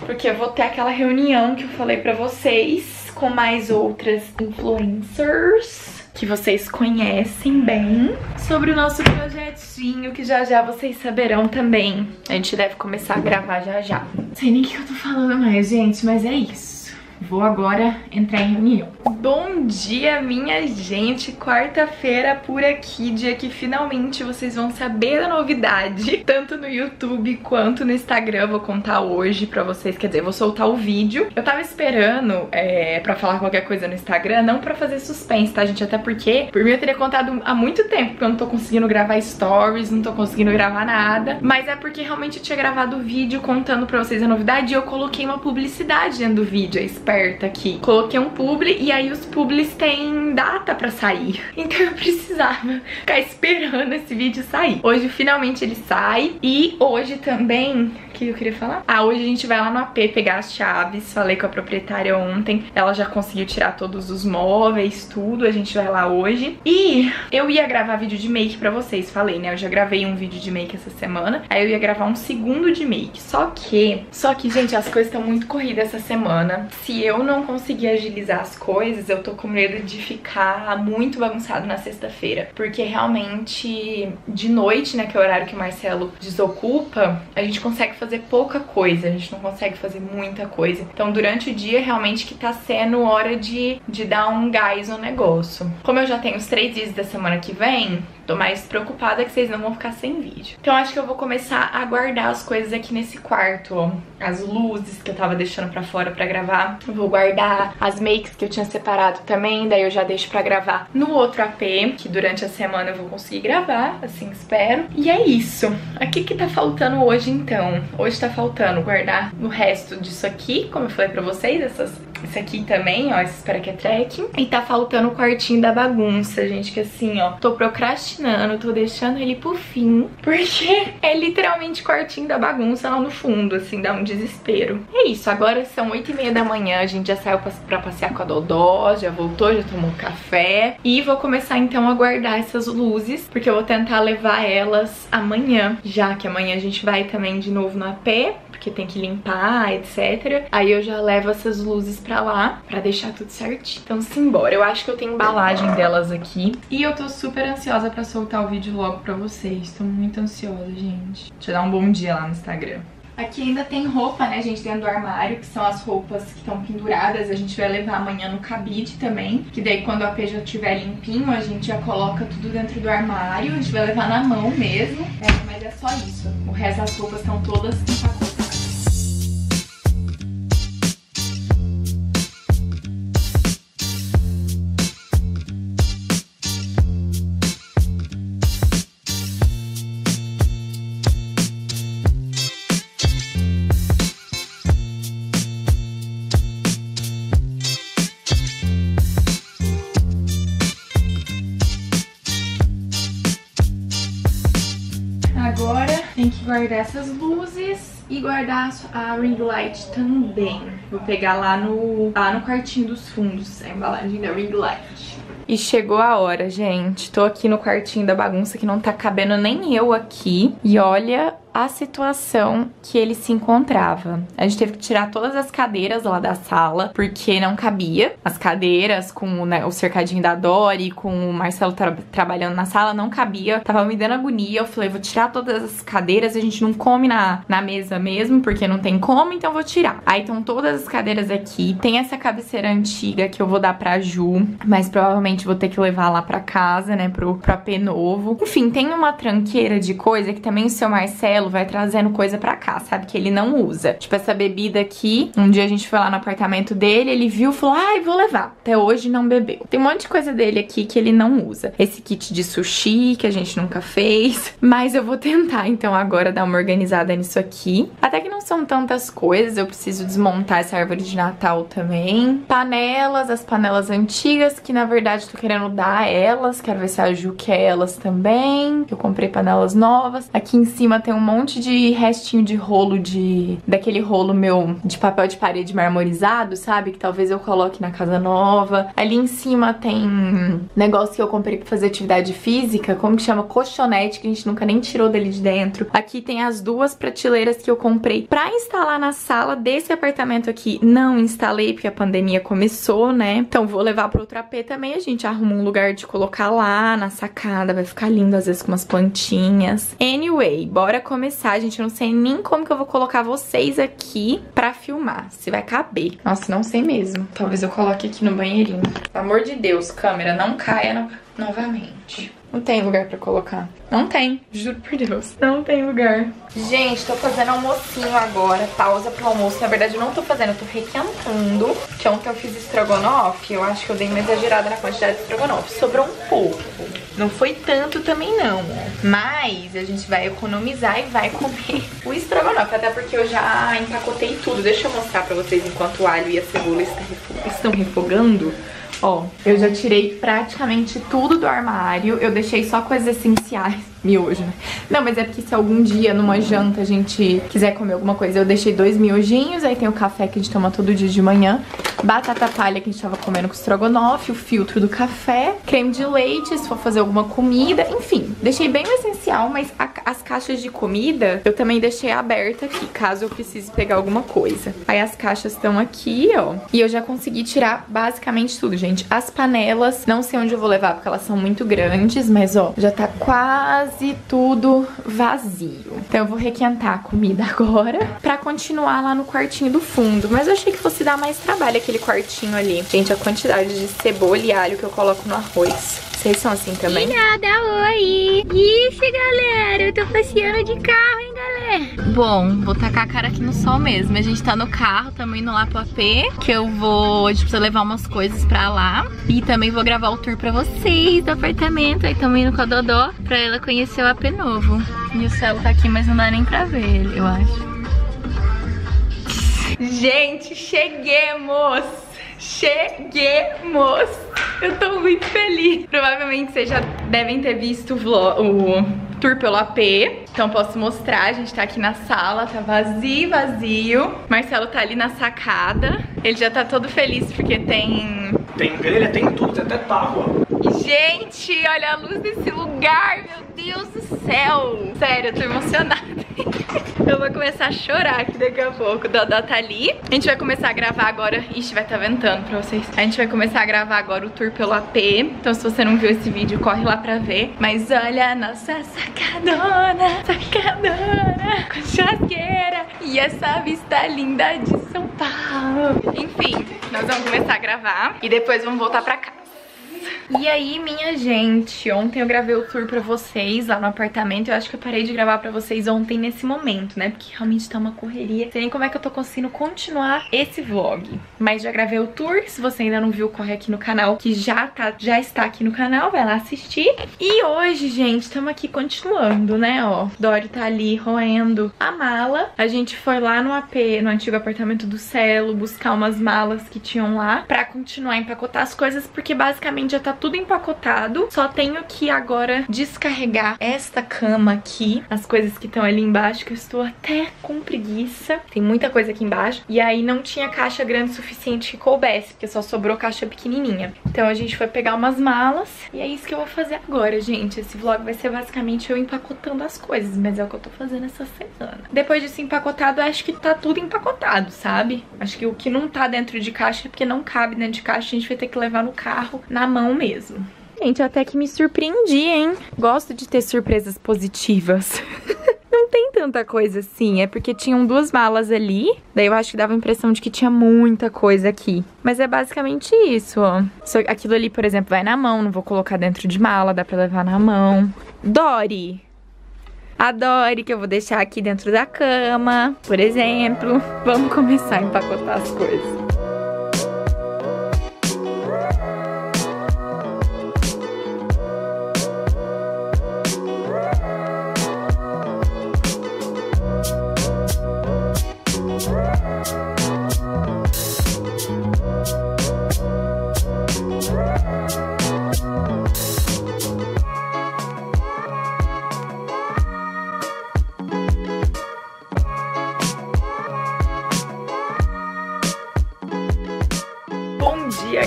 porque eu vou ter aquela reunião que eu falei pra vocês com mais outras influencers que vocês conhecem bem, sobre o nosso projetinho, que já já vocês saberão também. A gente deve começar a gravar já já. Não sei nem o que eu tô falando mais, gente, mas é isso. Vou agora entrar em reunião. Bom dia, minha gente. Quarta-feira por aqui, dia que finalmente vocês vão saber a novidade, tanto no YouTube quanto no Instagram. Vou contar hoje pra vocês, quer dizer, vou soltar o vídeo. Eu tava esperando é, pra falar qualquer coisa no Instagram, não pra fazer suspense, tá, gente? Até porque, por mim, eu teria contado há muito tempo, porque eu não tô conseguindo gravar stories, não tô conseguindo gravar nada. Mas é porque realmente eu tinha gravado o vídeo contando pra vocês a novidade e eu coloquei uma publicidade dentro do vídeo, é esperta aqui. Coloquei um publi e aí os publis têm data pra sair. Então eu precisava ficar esperando esse vídeo sair. Hoje finalmente ele sai e hoje também... O que eu queria falar? Ah, hoje a gente vai lá no A P pegar as chaves. Falei com a proprietária ontem. Ela já conseguiu tirar todos os móveis, tudo. A gente vai lá hoje. E eu ia gravar vídeo de make pra vocês. Falei, né? Eu já gravei um vídeo de make essa semana. Aí eu ia gravar um segundo de make. Só que... Só que, gente, as coisas estão muito corridas essa semana. Se Se eu não conseguir agilizar as coisas, eu tô com medo de ficar muito bagunçado na sexta-feira. Porque realmente, de noite, né, que é o horário que o Marcelo desocupa, a gente consegue fazer pouca coisa, a gente não consegue fazer muita coisa. Então, durante o dia, realmente, que tá sendo hora de, de dar um gás no negócio. Como eu já tenho os três dias da semana que vem, tô mais preocupada que vocês não vão ficar sem vídeo. Então, acho que eu vou começar a guardar as coisas aqui nesse quarto, ó. As luzes que eu tava deixando pra fora pra gravar, vou guardar. As makes que eu tinha separado também, daí eu já deixo pra gravar no outro A P, que durante a semana eu vou conseguir gravar, assim espero. E é isso. O que que tá faltando hoje, então? Hoje tá faltando guardar o resto disso aqui, como eu falei pra vocês, essas... Isso aqui também, ó, esse paraquetrack. E tá faltando o quartinho da bagunça, gente, que assim, ó, tô procrastinando, tô deixando ele pro fim, porque é literalmente quartinho da bagunça lá no fundo, assim, dá um desespero. É isso, agora são oito e meia da manhã, a gente já saiu pra passear com a Dodó, já voltou, já tomou café. E vou começar, então, a guardar essas luzes, porque eu vou tentar levar elas amanhã, já que amanhã a gente vai também de novo no A P, porque tem que limpar, etcétera. Aí eu já levo essas luzes pra lá, pra deixar tudo certinho. Então simbora. Eu acho que eu tenho embalagem delas aqui. E eu tô super ansiosa pra soltar o vídeo logo pra vocês. Tô muito ansiosa, gente. Deixa eu dar um bom dia lá no Instagram. Aqui ainda tem roupa, né, gente, dentro do armário, que são as roupas que estão penduradas. A gente vai levar amanhã no cabide também, que daí quando a P já estiver limpinho, a gente já coloca tudo dentro do armário. A gente vai levar na mão mesmo, é, mas é só isso. O resto das roupas estão todas empacotadas. Guardar essas luzes e guardar a ring light também. Vou pegar lá no, lá no quartinho dos fundos, a embalagem da ring light. E chegou a hora, gente. Tô aqui no quartinho da bagunça que não tá cabendo nem eu aqui. E olha... a situação que ele se encontrava. A gente teve que tirar todas as cadeiras lá da sala, porque não cabia. As cadeiras com o, né, o cercadinho da Dori, com o Marcelo tra trabalhando na sala, não cabia. Tava me dando agonia, eu falei, vou tirar todas as cadeiras, a gente não come na, na mesa mesmo, porque não tem como, então vou tirar. Aí estão todas as cadeiras aqui, tem essa cabeceira antiga que eu vou dar pra Ju, mas provavelmente vou ter que levar lá pra casa, né, pro, pro apê novo. Enfim, tem uma tranqueira de coisa que também o seu Marcelo vai trazendo coisa pra cá, sabe, que ele não usa. Tipo, essa bebida aqui, um dia a gente foi lá no apartamento dele, ele viu e falou, ai, vou levar. Até hoje não bebeu. Tem um monte de coisa dele aqui que ele não usa. Esse kit de sushi que a gente nunca fez, mas eu vou tentar, então, agora dar uma organizada nisso aqui. Até que não são tantas coisas, eu preciso desmontar essa árvore de Natal também. Panelas, as panelas antigas, que na verdade tô querendo dar a elas, quero ver se a Ju quer elas também, que eu comprei panelas novas. Aqui em cima tem um monte de restinho de rolo de... daquele rolo meu de papel de parede marmorizado, sabe? Que talvez eu coloque na casa nova. Ali em cima tem negócio que eu comprei pra fazer atividade física, como que chama? Colchonete, que a gente nunca nem tirou dele de dentro. Aqui tem as duas prateleiras que eu comprei pra instalar na sala desse apartamento aqui. Não instalei porque a pandemia começou, né? Então vou levar pro outro apê também. A gente arruma um lugar de colocar lá na sacada, vai ficar lindo às vezes com umas plantinhas. Anyway, bora começar, gente. Eu não sei nem como que eu vou colocar vocês aqui pra filmar, se vai caber. Nossa, não sei mesmo. Talvez eu coloque aqui no banheirinho. Pelo amor de Deus, câmera, não caia no... novamente. Não tem lugar pra colocar. Não tem, juro por Deus. Não tem lugar. Gente, tô fazendo almocinho agora, pausa pro almoço. Na verdade, eu não tô fazendo, eu tô requentando. Que ontem eu fiz estrogonofe, eu acho que eu dei uma exagerada na quantidade de estrogonofe. Sobrou um pouco. Não foi tanto também não, mas a gente vai economizar e vai comer o estrogonofe, até porque eu já empacotei tudo. Deixa eu mostrar pra vocês enquanto o alho e a cebola estão refogando. Ó, eu já tirei praticamente tudo do armário, eu deixei só coisas essenciais. Miojo, né? Não, mas é porque se algum dia numa janta a gente quiser comer alguma coisa, eu deixei dois miojinhos, aí tem o café que a gente toma todo dia de manhã, batata palha que a gente tava comendo com estrogonofe, o filtro do café, creme de leite, se for fazer alguma comida, enfim, deixei bem o essencial, mas a, as caixas de comida eu também deixei aberta aqui, caso eu precise pegar alguma coisa. Aí as caixas estão aqui, ó, e eu já consegui tirar basicamente tudo, gente. As panelas, não sei onde eu vou levar, porque elas são muito grandes, mas ó, já tá quase e tudo vazio. Então eu vou requentar a comida agora pra continuar lá no quartinho do fundo. Mas eu achei que fosse dar mais trabalho aquele quartinho ali. Gente, a quantidade de cebola e alho que eu coloco no arroz. Vocês são assim também? E nada, oi! Ixi, galera, eu tô passeando de carro, hein, galera? Bom, vou tacar a cara aqui no sol mesmo. A gente tá no carro, tamo indo lá pro apê, que eu vou... hoje preciso levar umas coisas pra lá. E também vou gravar o tour pra vocês do apartamento. Aí tamo indo com a Dodó pra ela conhecer seu apê novo. E o Celo tá aqui, mas não dá nem pra ver ele, eu acho. Gente, cheguemos! Cheguemos! Eu tô muito feliz. Provavelmente vocês já devem ter visto o vlog, o tour pelo apê. Então posso mostrar, a gente tá aqui na sala, tá vazio, vazio. Marcelo tá ali na sacada. Ele já tá todo feliz porque tem... tem grelha, tem tudo, tem até tábua. Gente, olha a luz desse lugar, meu Deus do céu. Sério, eu tô emocionada. Eu vou começar a chorar aqui daqui a pouco. O Dodó tá ali. A gente vai começar a gravar agora. Ixi, vai tá ventando pra vocês. A gente vai começar a gravar agora o tour pelo apê. Então se você não viu esse vídeo, corre lá pra ver. Mas olha a nossa sacadona, sacadona, com churrasqueira. E essa vista linda de São Paulo. Enfim, nós vamos começar a gravar e depois vamos voltar pra cá. E aí, minha gente, ontem eu gravei o tour pra vocês lá no apartamento. Eu acho que eu parei de gravar pra vocês ontem nesse momento, né? Porque realmente tá uma correria. Não sei nem como é que eu tô conseguindo continuar esse vlog. Mas já gravei o tour. Se você ainda não viu, corre aqui no canal, que já, tá, já está aqui no canal. Vai lá assistir. E hoje, gente, estamos aqui continuando, né? Ó, Dório tá ali roendo a mala. A gente foi lá no apê, no antigo apartamento do Celo, buscar umas malas que tinham lá pra continuar a empacotar as coisas, porque basicamente já tá tudo empacotado. Só tenho que agora descarregar esta cama aqui, as coisas que estão ali embaixo, que eu estou até com preguiça. Tem muita coisa aqui embaixo. E aí não tinha caixa grande o suficiente que coubesse, porque só sobrou caixa pequenininha. Então a gente foi pegar umas malas e é isso que eu vou fazer agora, gente. Esse vlog vai ser basicamente eu empacotando as coisas, mas é o que eu tô fazendo essa semana. Depois disso empacotado, acho que tá tudo empacotado, sabe? Acho que o que não tá dentro de caixa é porque não cabe dentro de caixa, a gente vai ter que levar no carro, na mão mesmo. Gente, até que me surpreendi, hein? Gosto de ter surpresas positivas. Não tem tanta coisa assim, é porque tinham duas malas ali, daí eu acho que dava a impressão de que tinha muita coisa aqui. Mas é basicamente isso, ó. Só aquilo ali, por exemplo, vai na mão, não vou colocar dentro de mala, dá pra levar na mão. Dory! A Dory que eu vou deixar aqui dentro da cama, por exemplo. Vamos começar a empacotar as coisas.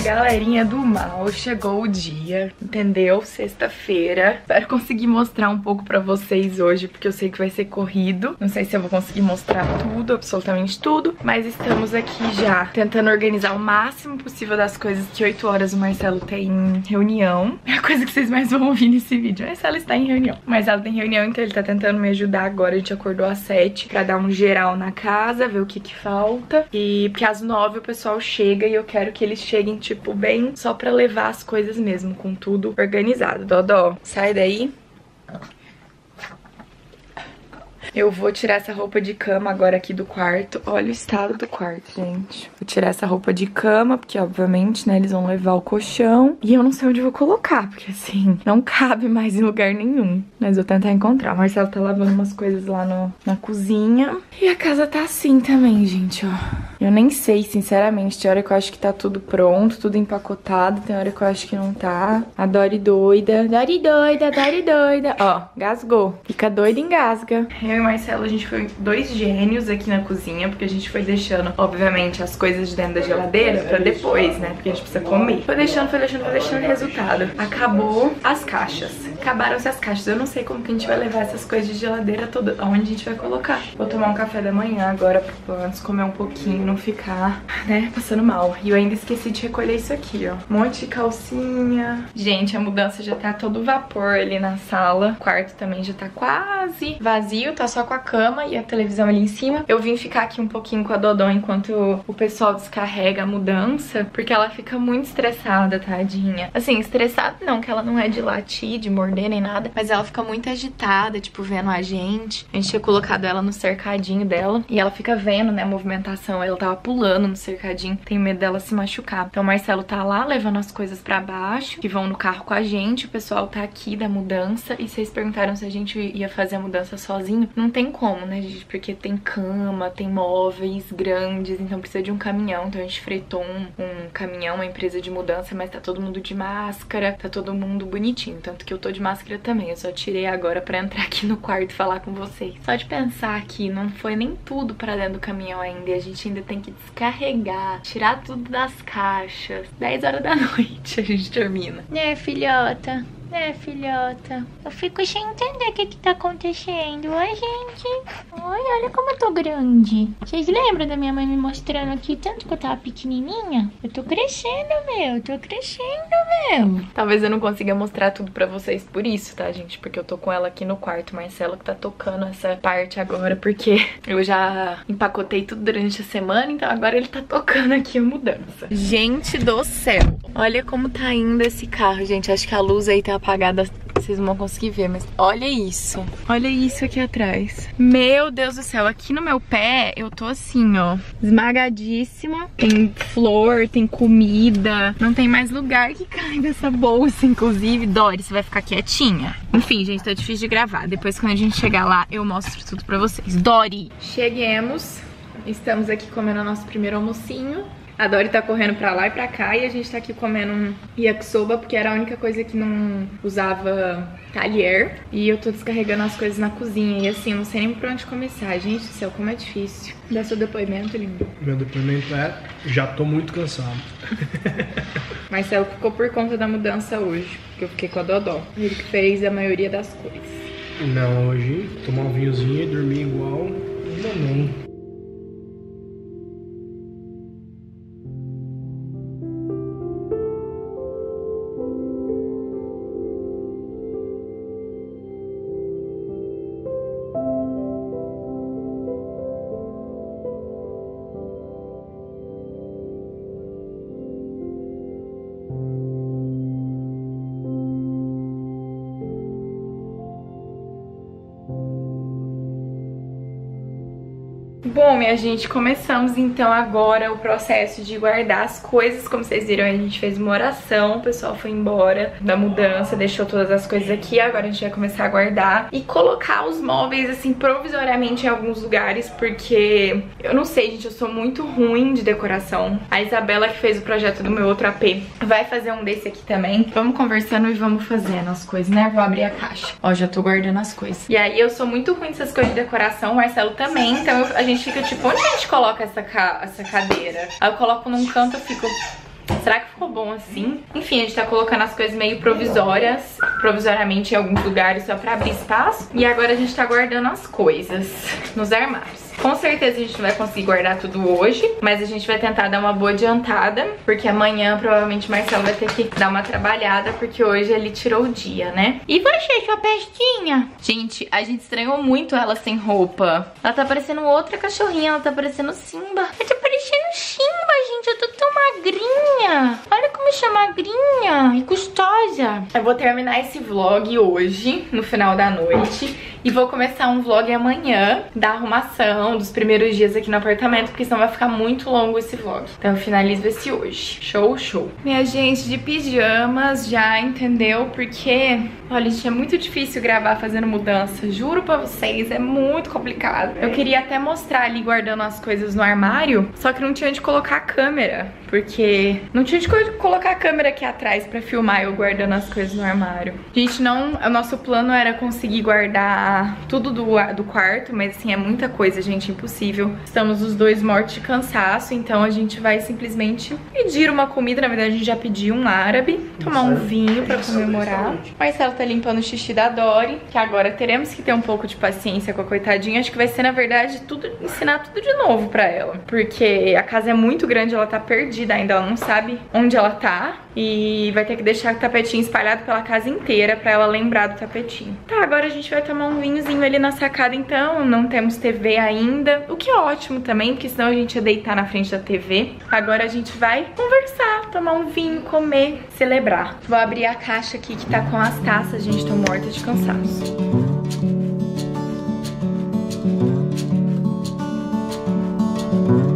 Galerinha do mal, chegou o dia, entendeu? Sexta-feira. Espero conseguir mostrar um pouco pra vocês hoje, porque eu sei que vai ser corrido. Não sei se eu vou conseguir mostrar tudo, absolutamente tudo, mas estamos aqui já tentando organizar o máximo possível das coisas que oito horas o Marcelo tem reunião. É a coisa que vocês mais vão ouvir nesse vídeo. Marcelo está em reunião. O Marcelo tem reunião, então ele tá tentando me ajudar agora. A gente acordou às sete pra dar um geral na casa, ver o que que falta. E porque às nove o pessoal chega e eu quero que eles cheguem, tipo, Tipo, bem só pra levar as coisas mesmo, com tudo organizado. Dodó, sai daí. Eu vou tirar essa roupa de cama agora aqui do quarto. Olha o estado do quarto, gente. Vou tirar essa roupa de cama, porque obviamente, né, eles vão levar o colchão. E eu não sei onde eu vou colocar, porque assim, não cabe mais em lugar nenhum. Mas vou tentar encontrar. O Marcelo tá lavando umas coisas lá no, na cozinha. E a casa tá assim também, gente, ó. Eu nem sei, sinceramente. Tem hora que eu acho que tá tudo pronto, tudo empacotado. Tem hora que eu acho que não tá. A Dory doida. Dory doida, Dory doida. Ó, gasgou. Fica doida e engasga. Eu e o Marcelo, a gente foi dois gênios aqui na cozinha, porque a gente foi deixando, obviamente, as coisas de dentro da geladeira pra depois, né? Porque a gente precisa comer. Foi deixando, foi deixando, foi deixando. Resultado: acabou as caixas. Acabaram-se as caixas. Eu não sei como que a gente vai levar essas coisas de geladeira toda. Aonde a gente vai colocar? Vou tomar um café da manhã agora, pelo menos comer um pouquinho, não ficar, né, passando mal. E eu ainda esqueci de recolher isso aqui, ó. Um monte de calcinha. Gente, a mudança já tá todo vapor ali na sala. O quarto também já tá quase vazio, tá só com a cama e a televisão ali em cima. Eu vim ficar aqui um pouquinho com a Dodô enquanto o pessoal descarrega a mudança, porque ela fica muito estressada, tadinha. Assim, estressada não, que ela não é de latir, de morder nem nada, mas ela fica muito agitada, tipo, vendo a gente. A gente tinha colocado ela no cercadinho dela e ela fica vendo, né, a movimentação. Ela tava pulando no cercadinho, tenho medo dela se machucar. Então o Marcelo tá lá levando as coisas pra baixo, que vão no carro com a gente. O pessoal tá aqui da mudança. E vocês perguntaram se a gente ia fazer a mudança sozinho. Não tem como, né, gente? Porque tem cama, tem móveis grandes, então precisa de um caminhão. Então a gente fretou um, um caminhão, uma empresa de mudança, mas tá todo mundo de máscara, tá todo mundo bonitinho. Tanto que eu tô de máscara também, eu só tirei agora pra entrar aqui no quarto e falar com vocês. Só de pensar que não foi nem tudo pra dentro do caminhão ainda, e a gente ainda tem que descarregar, tirar tudo das caixas. dez horas da noite a gente termina. Né, filhota? Né, filhota? Eu fico sem entender o que que tá acontecendo. Oi, gente. Oi, olha como eu tô grande. Vocês lembram da minha mãe me mostrando aqui tanto que eu tava pequenininha? Eu tô crescendo, meu. Eu tô crescendo, meu. Talvez eu não consiga mostrar tudo pra vocês por isso, tá, gente? Porque eu tô com ela aqui no quarto. Marcelo que tá tocando essa parte agora, porque eu já empacotei tudo durante a semana, então agora ele tá tocando aqui a mudança. Gente do céu. Olha como tá indo esse carro, gente. Acho que a luz aí tá apagada, vocês não vão conseguir ver, mas olha isso. Olha isso aqui atrás. Meu Deus do céu, aqui no meu pé eu tô assim, ó, esmagadíssima. Tem flor, tem comida. Não tem mais lugar que cai nessa bolsa, inclusive. Dory, você vai ficar quietinha. Enfim, gente, tá difícil de gravar. Depois quando a gente chegar lá, eu mostro tudo pra vocês. Dory! Cheguemos. Estamos aqui comendo o nosso primeiro almocinho. A Dori tá correndo pra lá e pra cá e a gente tá aqui comendo um yakisoba, porque era a única coisa que não usava talher. E eu tô descarregando as coisas na cozinha. E assim, eu não sei nem por onde começar. Gente do céu, como é difícil. Dá seu depoimento, lindo. Meu depoimento é... já tô muito cansado. Marcelo ficou por conta da mudança hoje, porque eu fiquei com a Dodó. Ele que fez a maioria das coisas. Não, hoje tomar um vinhozinho e dormir igual ainda não. Bom, minha gente, começamos então agora o processo de guardar as coisas. Como vocês viram, a gente fez uma oração, o pessoal foi embora da mudança, deixou todas as coisas aqui. Agora a gente vai começar a guardar e colocar os móveis, assim, provisoriamente em alguns lugares, porque eu não sei, gente, eu sou muito ruim de decoração. A Isabela, que fez o projeto do meu outro A P, vai fazer um desse aqui também. Vamos conversando e vamos fazendo as coisas, né? Vou abrir a caixa. Ó, já tô guardando as coisas. E aí, eu sou muito ruim dessas coisas de decoração, o Marcelo também, então eu, a gente fica tipo, onde a gente coloca essa, ca essa cadeira? Aí eu coloco num canto e fico... será que ficou bom assim? Enfim, a gente tá colocando as coisas meio provisórias, provisoriamente em alguns lugares, só pra abrir espaço. E agora a gente tá guardando as coisas nos armários. Com certeza a gente não vai conseguir guardar tudo hoje, mas a gente vai tentar dar uma boa adiantada, porque amanhã provavelmente o Marcelo vai ter que dar uma trabalhada, porque hoje ele tirou o dia, né? E você, sua pestinha? Gente, a gente estranhou muito ela sem roupa. Ela tá parecendo outra cachorrinha, ela tá parecendo Simba. Ela tá parecendo Chimba, gente, eu tô tão magrinha. Olha como eu sou magrinha e gostosa. Eu vou terminar esse vlog hoje, no final da noite, e vou começar um vlog amanhã da arrumação, dos primeiros dias aqui no apartamento, porque senão vai ficar muito longo esse vlog. Então eu finalizo esse hoje. Show, show. Minha gente, de pijamas, já entendeu? Porque, olha, gente, é muito difícil gravar fazendo mudança. Juro pra vocês, é muito complicado. Eu queria até mostrar ali guardando as coisas no armário, só que não tinha onde colocar a câmera, porque não tinha onde colocar a câmera aqui atrás pra filmar eu guardando as coisas no armário. Gente, não... o nosso plano era conseguir guardar tudo do, do quarto, mas assim, é muita coisa, gente. Impossível. Estamos os dois mortos de cansaço, então a gente vai simplesmente pedir uma comida. Na verdade, a gente já pediu um árabe, tomar um vinho pra comemorar. Marcelo tá limpando o xixi da Dori, que agora teremos que ter um pouco de paciência com a coitadinha. Acho que vai ser, na verdade, tudo, ensinar tudo de novo pra ela, porque a casa é muito grande, ela tá perdida ainda, ela não sabe onde ela tá, e vai ter que deixar o tapetinho espalhado pela casa inteira pra ela lembrar do tapetinho. Tá, agora a gente vai tomar um vinhozinho ali na sacada, então. Não temos T V ainda Ainda, o que é ótimo também, porque senão a gente ia deitar na frente da T V. Agora a gente vai conversar, tomar um vinho, comer, celebrar. Vou abrir a caixa aqui que tá com as taças, gente, tô morta de cansaço.